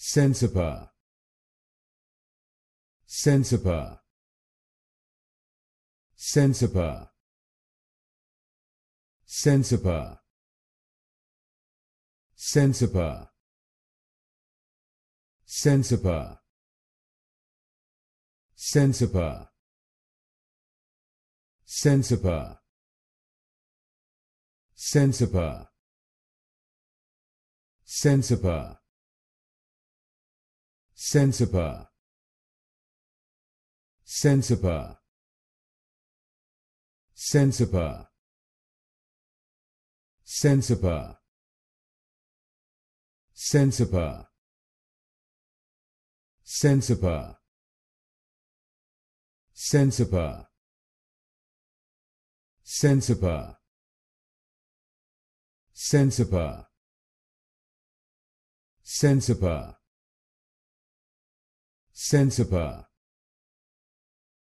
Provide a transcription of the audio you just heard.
Sensipar, Sensipar, Sensipar, Sensipar, Sensipar, Sensipar, Sensipar, Sensipar, Sensipar, Sensipar, Sensipar, Sensipar, Sensipar, Sensipar, Sensipar, Sensipar, Sensipar, Sensipar, Sensipar, Sensipar, Sensipar.